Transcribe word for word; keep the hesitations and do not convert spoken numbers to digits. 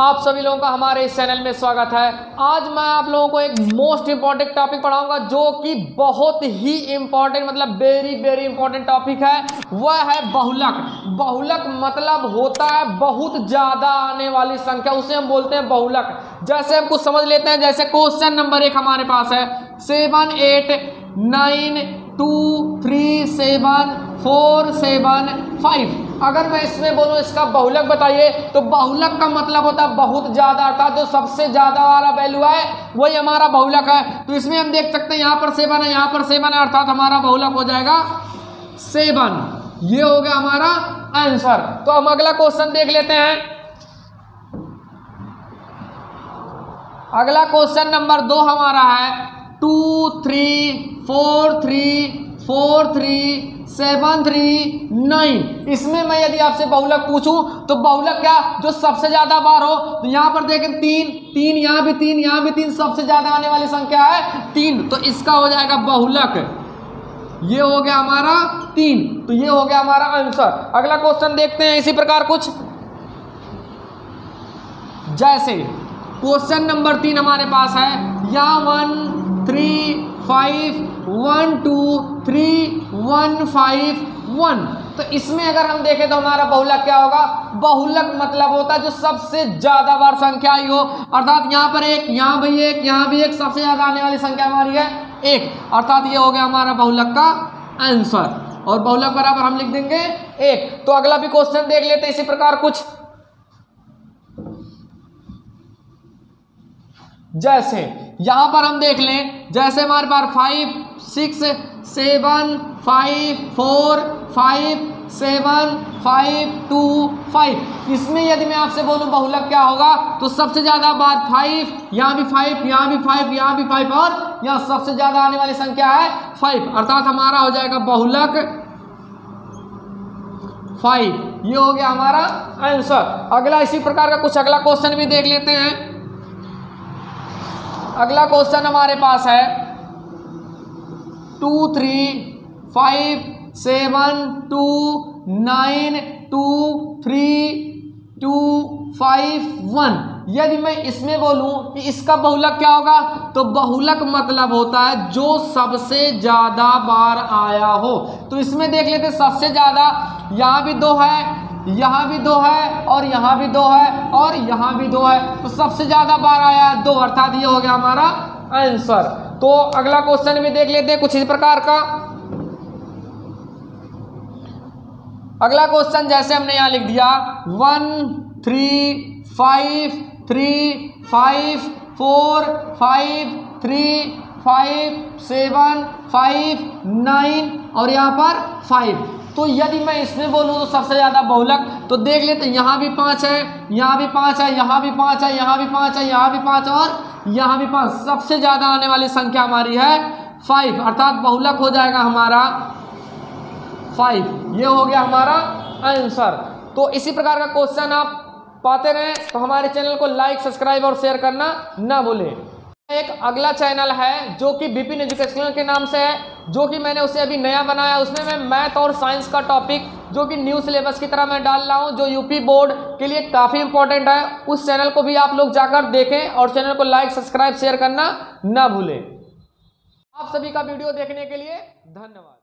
आप सभी लोगों का हमारे इस चैनल में स्वागत है। आज मैं आप लोगों को एक मोस्ट इम्पॉर्टेंट टॉपिक पढ़ाऊंगा जो कि बहुत ही इम्पॉर्टेंट मतलब वेरी वेरी इम्पॉर्टेंट टॉपिक है, वह है बहुलक। बहुलक मतलब होता है बहुत ज़्यादा आने वाली संख्या, उसे हम बोलते हैं बहुलक। जैसे हम कुछ समझ लेते हैं, जैसे क्वेश्चन नंबर एक हमारे पास है seven eight nine two three seven four seven five. अगर मैं इसमें बोलूँ इसका बहुलक बताइए, तो बहुलक का मतलब होता है बहुत ज़्यादा, अर्थात जो सबसे ज़्यादा वाला वैल्यू है वही हमारा बहुलक है। तो इसमें हम देख सकते हैं यहाँ पर सेवन है, यहाँ पर सेवन है, अर्थात हमारा बहुलक हो जाएगा सेवन। ये हो गया हमारा आंसर। तो हम अगला क्वेश्चन देख लेते हैं। अगला क्वेश्चन नंबर दो हमारा है two three four three four three seven three nine. इसमें मैं यदि आपसे बहुलक पूछूं तो बहुलक क्या, जो सबसे ज़्यादा बार हो। तो यहाँ पर देखें तीन तीन, यहाँ भी तीन, यहाँ भी तीन, सबसे ज़्यादा आने वाली संख्या है तीन, तो इसका हो जाएगा बहुलक। ये हो गया हमारा तीन, तो ये हो गया हमारा आंसर। अगला क्वेश्चन देखते हैं इसी प्रकार कुछ, जैसे क्वेश्चन नंबर तीन हमारे पास है यहाँ one three five one two three one five one. तो इसमें अगर हम देखें तो हमारा बहुलक क्या होगा, बहुलक मतलब होता है जो सबसे ज़्यादा बार संख्या आई हो, अर्थात यहाँ पर एक, यहाँ भी एक, यहाँ भी एक, सबसे ज़्यादा आने वाली संख्या हमारी है एक, अर्थात ये हो गया हमारा बहुलक का आंसर। और बहुलक बराबर हम लिख देंगे एक। तो अगला भी क्वेश्चन देख लेते हैं इसी प्रकार कुछ, जैसे यहाँ पर हम देख लें, जैसे हमारे पास five six seven five four five seven five two five. इसमें यदि मैं आपसे बोलूँ बहुलक क्या होगा, तो सबसे ज़्यादा बार फाइव, यहाँ भी फाइव, यहाँ भी फाइव, यहाँ भी फाइव, और यहाँ सबसे ज़्यादा आने वाली संख्या है फाइव, अर्थात हमारा हो जाएगा बहुलक फाइव। ये हो गया हमारा आंसर। अगला इसी प्रकार का कुछ अगला क्वेश्चन भी देख लेते हैं। अगला क्वेश्चन हमारे पास है two three five seven two nine two three two five one. यदि मैं इसमें बोलूं कि इसका बहुलक क्या होगा, तो बहुलक मतलब होता है जो सबसे ज़्यादा बार आया हो। तो इसमें देख लेते सबसे ज़्यादा, यहाँ भी दो है, यहाँ भी दो है, और यहाँ भी दो है, और यहाँ भी दो है, तो सबसे ज़्यादा बार आया है दो, अर्थात ये हो गया हमारा आंसर। तो अगला क्वेश्चन भी देख लेते हैं कुछ इस प्रकार का। अगला क्वेश्चन जैसे हमने यहाँ लिख दिया one three five three five four five three five seven five nine, और यहाँ पर फाइव। तो यदि मैं इसमें बोलूँ तो सबसे ज़्यादा बहुलक, तो देख लेते हैं यहाँ भी पाँच है, यहाँ भी पाँच है, यहाँ भी पाँच है, यहाँ भी पाँच है, यहाँ भी पाँच, और यहाँ भी पाँच, सबसे ज़्यादा आने वाली संख्या हमारी है फाइव, अर्थात बहुलक हो जाएगा हमारा फाइव। ये हो गया हमारा आंसर। तो इसी प्रकार का क्वेश्चन आप पाते रहें तो हमारे चैनल को लाइक, सब्सक्राइब और शेयर करना ना भूलें। एक अगला चैनल है जो कि बीपिन एजुकेशन के नाम से है, जो कि मैंने उसे अभी नया बनाया। उसमें मैं मैथ और साइंस का टॉपिक जो कि न्यू सिलेबस की तरह मैं डाल रहा हूँ, जो यूपी बोर्ड के लिए काफ़ी इंपॉर्टेंट है। उस चैनल को भी आप लोग जाकर देखें और चैनल को लाइक, सब्सक्राइब, शेयर करना ना भूलें। आप सभी का वीडियो देखने के लिए धन्यवाद।